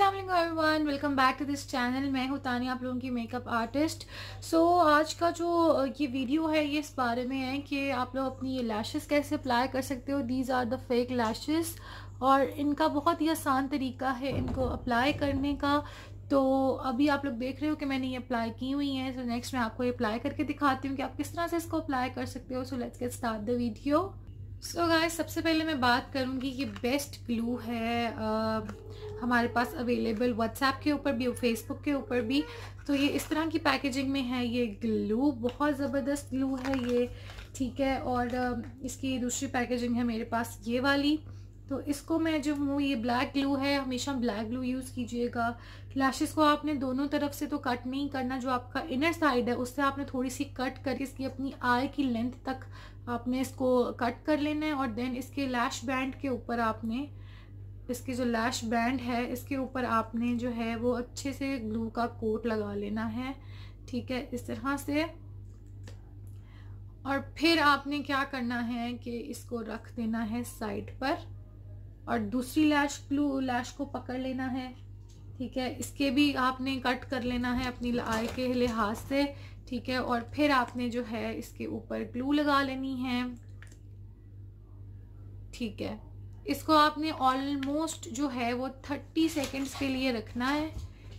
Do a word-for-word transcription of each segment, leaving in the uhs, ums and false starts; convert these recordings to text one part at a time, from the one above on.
अस्सलाम वालेकुम everyone, welcome back to this channel. मैं हूँ तानी, आप लोगों की मेकअप आर्टिस्ट। सो आज का जो ये वीडियो है ये इस बारे में है कि आप लोग अपनी ये लैशेस कैसे अप्लाई कर सकते हो। These are the fake lashes और इनका बहुत ही आसान तरीका है इनको अप्लाई करने का। तो अभी आप लोग देख रहे हो कि मैंने ये अप्लाई की हुई है। सो नेक्स्ट मैं आपको ये अप्लाई करके दिखाती हूँ कि आप किस तरह से इसको अप्लाई कर सकते हो। So let's get start the video. So guys, सबसे पहले मैं बात करूँगी, ये बेस्ट ग्लू है आ, हमारे पास अवेलेबल व्हाट्सएप के ऊपर भी और फेसबुक के ऊपर भी। तो ये इस तरह की पैकेजिंग में है ये ग्लू, बहुत ज़बरदस्त ग्लू है ये, ठीक है। और इसकी दूसरी पैकेजिंग है मेरे पास ये वाली। तो इसको मैं जो हूँ, ये ब्लैक ग्लू है, हमेशा ब्लैक ग्लू यूज़ कीजिएगा। लैशेस को आपने दोनों तरफ से तो कट नहीं करना, जो आपका इनर साइड है उससे आपने थोड़ी सी कट करके इसकी अपनी आई की लेंथ तक आपने इसको कट कर लेना है। और देन इसके लैश बैंड के ऊपर आपने, इसके जो लैश बैंड है इसके ऊपर आपने जो है वो अच्छे से ग्लू का कोट लगा लेना है, ठीक है, इस तरह से। और फिर आपने क्या करना है कि इसको रख देना है साइड पर और दूसरी लैश ग्लू लैश को पकड़ लेना है, ठीक है। इसके भी आपने कट कर लेना है अपनी आई के लिहाज से, ठीक है। और फिर आपने जो है इसके ऊपर ग्लू लगा लेनी है, ठीक है। इसको आपने ऑलमोस्ट जो है वो थर्टी सेकेंड्स के लिए रखना है,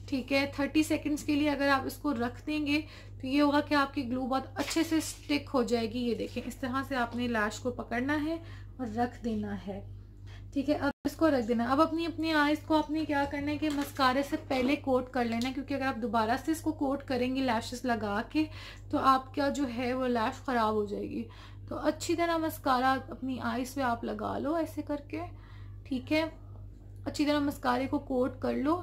ठीक है। थर्टी सेकेंड्स के लिए अगर आप इसको रख देंगे तो ये होगा कि आपकी ग्लू बहुत अच्छे से स्टिक हो जाएगी। ये देखें, इस तरह से आपने लैश को पकड़ना है और रख देना है, ठीक है। अब इसको रख देना। अब अपनी अपनी आईज को आपने क्या करना है कि मस्कारे से पहले कोट कर लेना, क्योंकि अगर आप दोबारा से इसको कोट करेंगे लैशेस लगा के तो आपका जो है वो लैश ख़राब हो जाएगी। तो अच्छी तरह मस्कारा अपनी आईज पे आप लगा लो ऐसे करके, ठीक है। अच्छी तरह मस्कारे को कोट कर लो,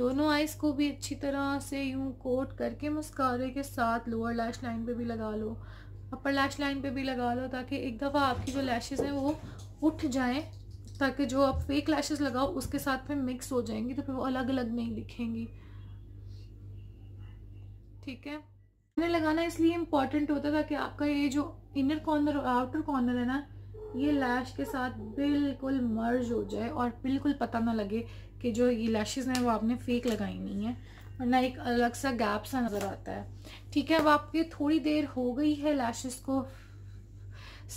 दोनों आईज को भी अच्छी तरह से यूँ कोट करके मस्कारे के साथ लोअर लैश लाइन पर भी लगा लो, अपर लैश लाइन पर भी लगा लो, ताकि एक दफ़ा आपकी जो लैशेज़ हैं वो उठ जाएँ, ताकि जो आप फेक लैशेस लगाओ उसके साथ में मिक्स हो जाएंगी तो फिर वो अलग अलग नहीं दिखेंगी, ठीक है। इन्हें लगाना इसलिए इम्पॉर्टेंट होता है ताकि आपका ये जो इनर कॉर्नर और आउटर कॉर्नर है ना, ये लैश के साथ बिल्कुल मर्ज हो जाए और बिल्कुल पता ना लगे कि जो ये लैशेस हैं वो आपने फेक लगाई नहीं है, वरना एक अलग सा गैप सा नज़र आता है, ठीक है। अब आपकी थोड़ी देर हो गई है लैशेस को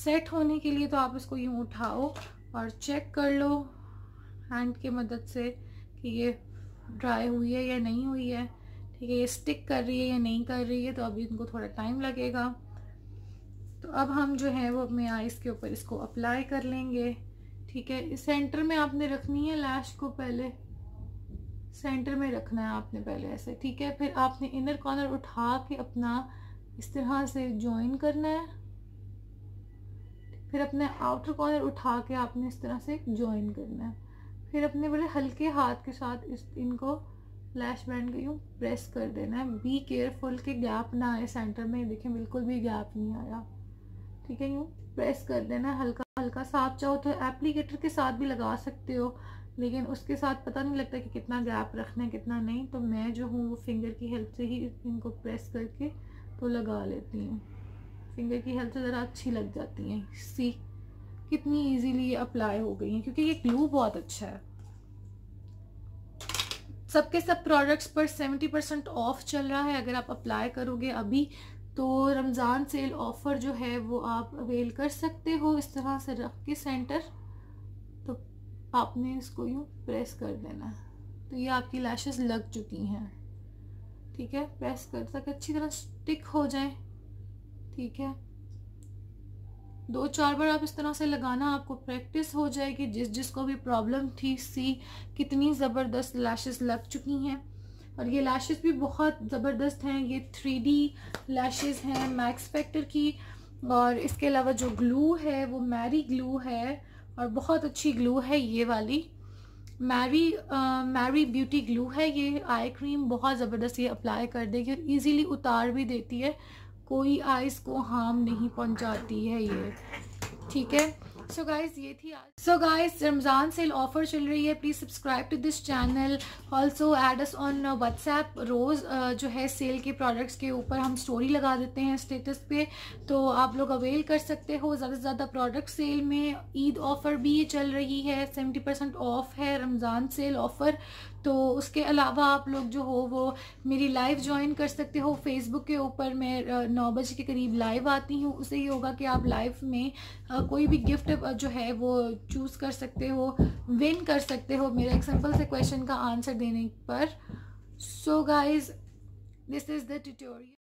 सेट होने के लिए, तो आप इसको यूँ उठाओ और चेक कर लो हैंड की मदद से कि ये ड्राई हुई है या नहीं हुई है, ठीक है, ये स्टिक कर रही है या नहीं कर रही है। तो अभी इनको थोड़ा टाइम लगेगा। तो अब हम जो है वो अपने आईज के ऊपर इसको अप्लाई कर लेंगे, ठीक है। इस सेंटर में आपने रखनी है लैश को, पहले सेंटर में रखना है आपने पहले ऐसे, ठीक है। फिर आपने इनर कॉर्नर उठा के अपना इस तरह से ज्वाइन करना है, फिर अपने आउटर कॉर्नर उठा के आपने इस तरह से ज्वाइन करना है, फिर अपने बड़े हल्के हाथ के साथ इस इनको लैश बैंड को यूँ प्रेस कर देना है। बी केयरफुल कि गैप ना आए सेंटर में, देखें बिल्कुल भी गैप नहीं आया, ठीक है। यूँ प्रेस कर देना है हल्का हल्का सा। आप चाहो तो एप्लीकेटर के साथ भी लगा सकते हो, लेकिन उसके साथ पता नहीं लगता कि कितना गैप रखना है कितना नहीं। तो मैं जो हूँ वो फिंगर की हेल्प से ही इनको प्रेस करके तो लगा लेती हूँ, फिंगर की हेल्प से ज़रा अच्छी लग जाती हैं। सी कितनी इजीली ये अप्लाई हो गई हैं, क्योंकि ये ग्लू बहुत अच्छा है। सबके सब प्रोडक्ट्स पर सत्तर परसेंट ऑफ चल रहा है, अगर आप अप्लाई करोगे अभी तो रमज़ान सेल ऑफ़र जो है वो आप अवेल कर सकते हो। इस तरह से रख के सेंटर, तो आपने इसको यूँ प्रेस कर देना, तो ये आपकी लैशेस लग चुकी हैं, ठीक है। प्रेस कर ताकि अच्छी तरह स्टिक हो जाए, ठीक है। दो चार बार आप इस तरह से लगाना, आपको प्रैक्टिस हो जाएगी। जिस जिसको भी प्रॉब्लम थी, सी कितनी ज़बरदस्त लैशेस लग चुकी हैं। और ये लैशेस भी बहुत ज़बरदस्त हैं, ये थ्री डी लैशेस हैं मैक्सफैक्टर की। और इसके अलावा जो ग्लू है वो मैरी ग्लू है, और बहुत अच्छी ग्लू है ये वाली, मैरी मैरी ब्यूटी ग्लू है ये। आई क्रीम बहुत ज़बरदस्त ये अप्लाई कर देगी और ईज़िली उतार भी देती है, कोई आईज को हार्म नहीं पहुंचाती है ये, ठीक है। सो गाइज ये थी आज। So guys Ramzan sale offer चल रही है, please subscribe to this channel. Also add us on WhatsApp, रोज़ जो है सेल के प्रोडक्ट्स के ऊपर हम स्टोरी लगा देते हैं स्टेटस पे, तो आप लोग अवेल कर सकते हो ज़्यादा से ज़्यादा प्रोडक्ट। सेल में ईद ऑफ़र भी चल रही है, सेवेंटी परसेंट ऑफ है रमज़ान सेल ऑफ़र, तो उसके अलावा आप लोग जो हो वो मेरी लाइव ज्वाइन कर सकते हो फेसबुक के ऊपर। मैं नौ बजे के करीब लाइव आती हूँ। उसे ये होगा कि आप लाइव में कोई भी गिफ्ट जो है वो चूज़ कर सकते हो, विन कर सकते हो मेरा एक सिंपल से क्वेश्चन का आंसर देने पर। So guys, this is the tutorial.